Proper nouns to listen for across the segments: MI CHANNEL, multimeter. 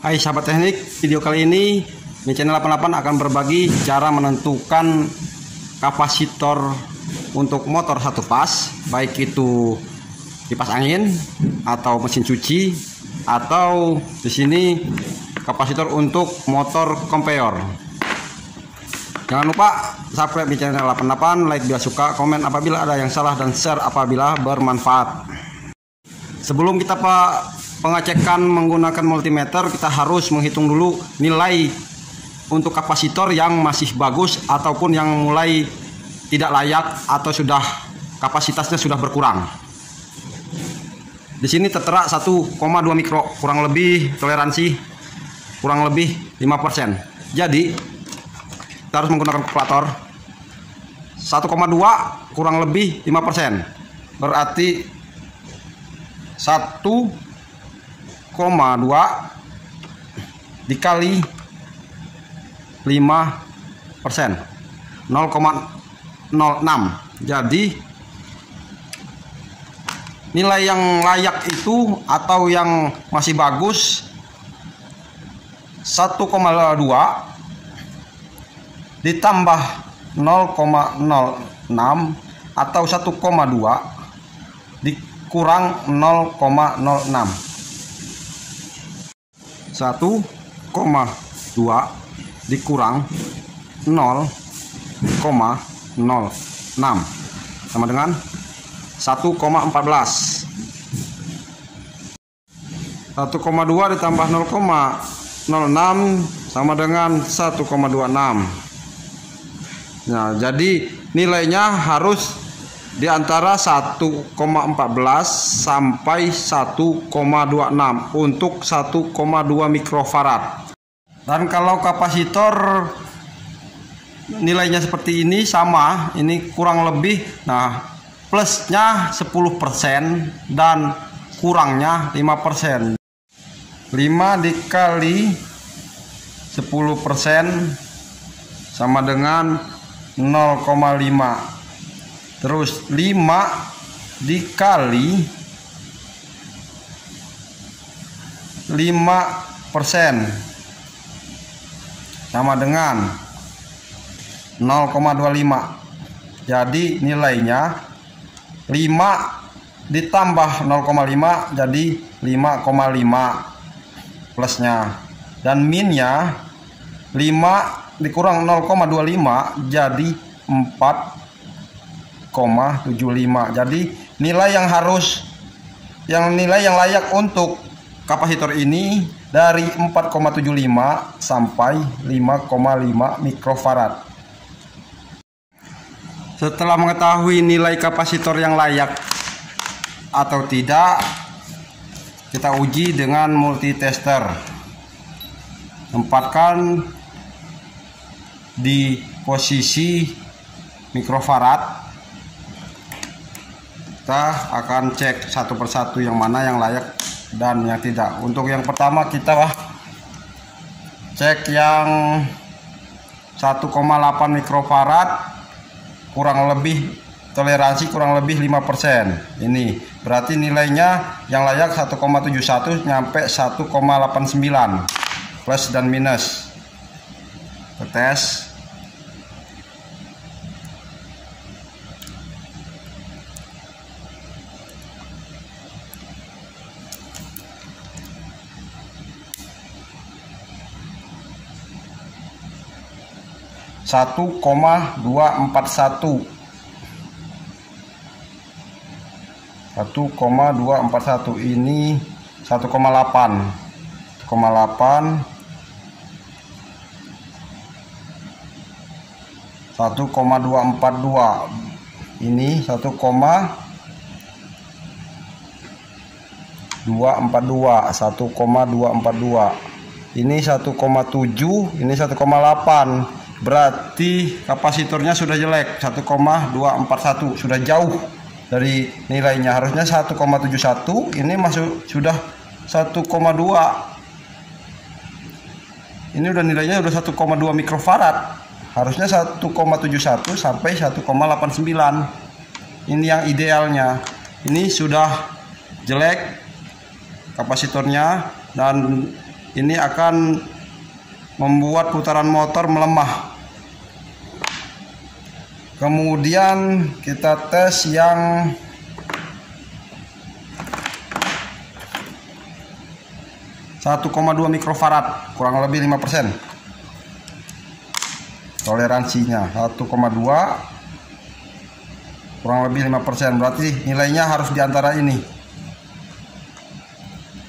Hai sahabat teknik, video kali ini MI Channel 88 akan berbagi cara menentukan kapasitor untuk motor satu pas, baik itu kipas angin atau mesin cuci, atau di sini kapasitor untuk motor konveyor. Jangan lupa subscribe MI Channel 88, like bila suka, komen apabila ada yang salah, dan share apabila bermanfaat. Sebelum kita pengecekan menggunakan multimeter, kita harus menghitung dulu nilai untuk kapasitor yang masih bagus ataupun yang mulai tidak layak atau sudah kapasitasnya sudah berkurang. Di sini tertera 1,2 mikro, kurang lebih toleransi kurang lebih 5%. Jadi kita harus menggunakan kalkulator. 1,2 kurang lebih 5%. Berarti 1,2 dikali 5%, 0,06. Jadi nilai yang layak itu atau yang masih bagus 1,2 ditambah 0,06 atau 1,2 dikurang 0,06. 1,2 dikurang 0,06 sama dengan 1,14. 1,2 ditambah 0,06 sama dengan 1,26. Nah, jadi nilainya harus di antara 1,14 sampai 1,26 untuk 1,2 mikrofarad. Dan kalau kapasitor nilainya seperti ini sama, ini kurang lebih, nah plusnya 10% dan kurangnya 5%. 5 dikali 10% sama dengan 0,5. Terus 5 dikali 5% sama dengan 0,25. Jadi nilainya 5 ditambah 0,5 jadi 5,5 plusnya. Dan minnya 5 dikurang 0,25 jadi 4,75. Jadi nilai yang layak untuk kapasitor ini dari 4,75 sampai 5,5 mikrofarad. Setelah mengetahui nilai kapasitor yang layak atau tidak, kita uji dengan multitester. Tempatkan di posisi mikrofarad. Kita akan cek satu persatu yang mana yang layak dan yang tidak. Untuk yang pertama kita cek yang 1,8 mikrofarad kurang lebih toleransi kurang lebih 5%. Ini berarti nilainya yang layak 1,71 nyampe 1,89 plus dan minus. Kita tes. Satu koma dua empat satu ini 1,242 ini 1,242 ini 1,7 ini 1,8. Berarti kapasitornya sudah jelek, 1,241 sudah jauh dari nilainya. Harusnya 1,71, ini masuk sudah 1,2. Ini udah nilainya udah 1,2 mikrofarad. Harusnya 1,71 sampai 1,89. Ini yang idealnya. Ini sudah jelek kapasitornya dan ini akan membuat putaran motor melemah. Kemudian kita tes yang (1,2 mikrofarad), kurang lebih 5% toleransinya. 1,2 kurang lebih 5%, berarti nilainya harus diantara ini.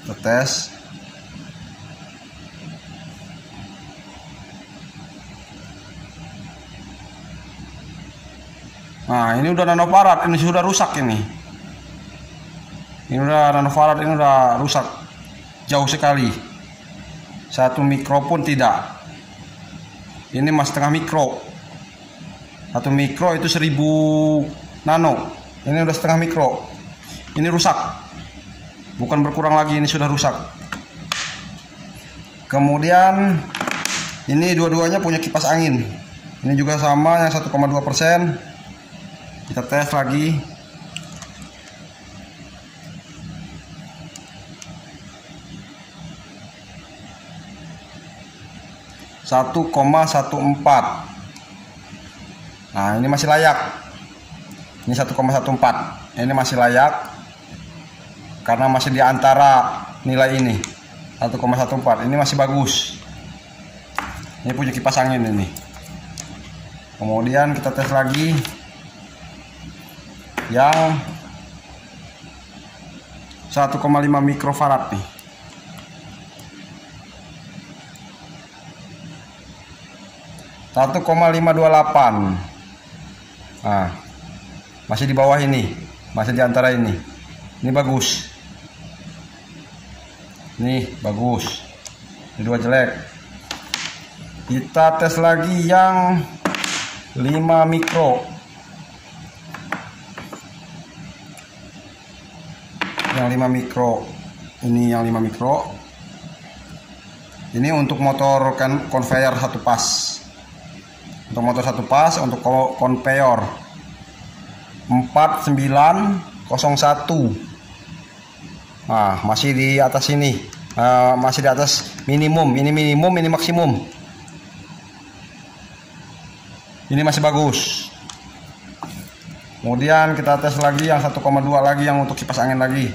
Kita tes. Nah, ini udah nanofarad, ini sudah rusak ini. Ini udah nanofarad, ini udah rusak. Jauh sekali. 1 mikro pun tidak. Ini masih setengah mikro. 1 mikro itu 1000 nano. Ini udah setengah mikro. Ini rusak. Bukan berkurang lagi, ini sudah rusak. Kemudian ini dua-duanya punya kipas angin. Ini juga sama, yang 1,2%. Kita tes lagi. (1,14). Nah, ini masih layak. Ini 1,14. Ini masih layak karena masih di antara nilai ini. 1,14. Ini masih bagus. Ini punya kipas angin ini. Kemudian kita tes lagi yang 1,5 mikrofarad nih. (1,528). Nah, masih di bawah ini, masih di antara ini. Ini bagus. Nih, bagus. Ini dua jelek. Kita tes lagi yang 5 mikro. Yang 5 mikro ini, yang 5 mikro ini untuk motor konveyor satu pas, untuk motor satu pas, untuk konveyor 4901. Nah, masih di atas ini, masih di atas minimum. Ini minimum, ini maksimum. Ini masih bagus. Kemudian kita tes lagi yang 1,2 lagi, yang untuk kipas angin lagi.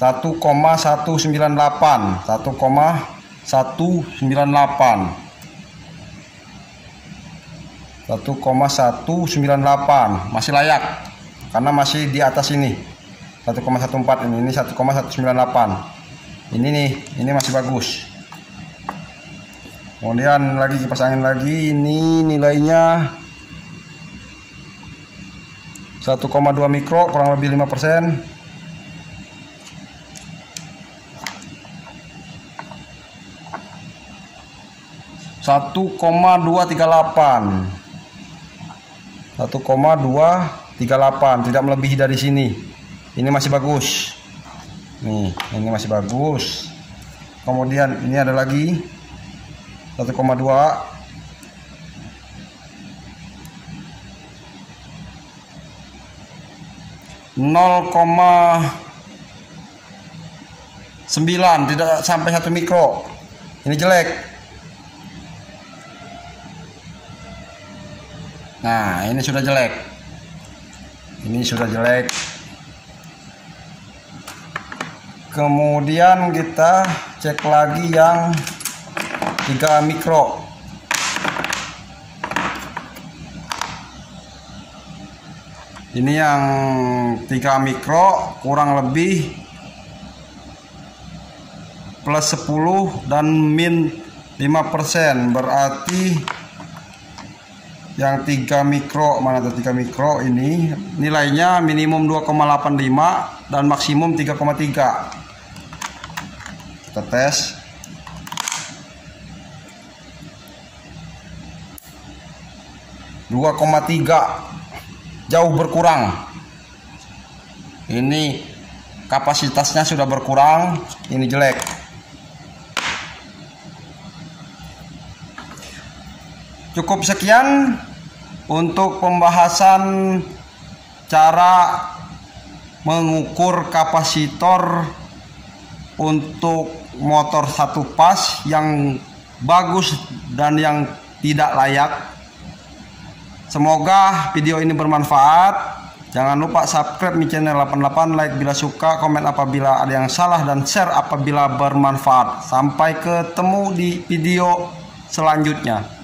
1,198. 1,198. 1,198 masih layak karena masih di atas ini. 1,14 ini 1,198. Ini nih, ini masih bagus. Kemudian lagi kipas angin lagi, ini nilainya 1,2 mikro, kurang lebih 5%. (1,238), tidak melebihi dari sini. Ini masih bagus. Nih, ini masih bagus. Kemudian ini ada lagi 0,9, tidak sampai 1 mikro. Ini jelek. Nah, ini sudah jelek. Ini sudah jelek. Kemudian kita cek lagi yang 3 mikro. 3 mikro kurang lebih plus 10 dan min 5%, berarti yang 3 mikro mana tuh? 3 mikro ini nilainya minimum 2,85 dan maksimum 3,3. Kita tes. 2,3, jauh berkurang. Ini kapasitasnya sudah berkurang. Ini jelek. Cukup sekian untuk pembahasan cara mengukur kapasitor untuk motor satu pas yang bagus dan yang tidak layak. Semoga video ini bermanfaat. Jangan lupa subscribe Mi Channel 88, like bila suka, komen apabila ada yang salah, dan share apabila bermanfaat. Sampai ketemu di video selanjutnya.